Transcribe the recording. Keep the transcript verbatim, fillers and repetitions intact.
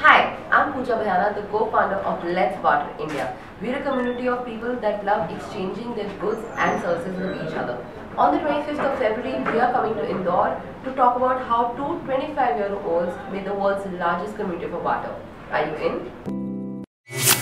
Hi, I'm Pooja Bhayana, the co-founder of Let's Barter India. We're a community of people that love exchanging their goods and services with each other. On the twenty-fifth of February, we are coming to Indore to talk about how two twenty-five-year-olds made the world's largest community for barter. Are you in?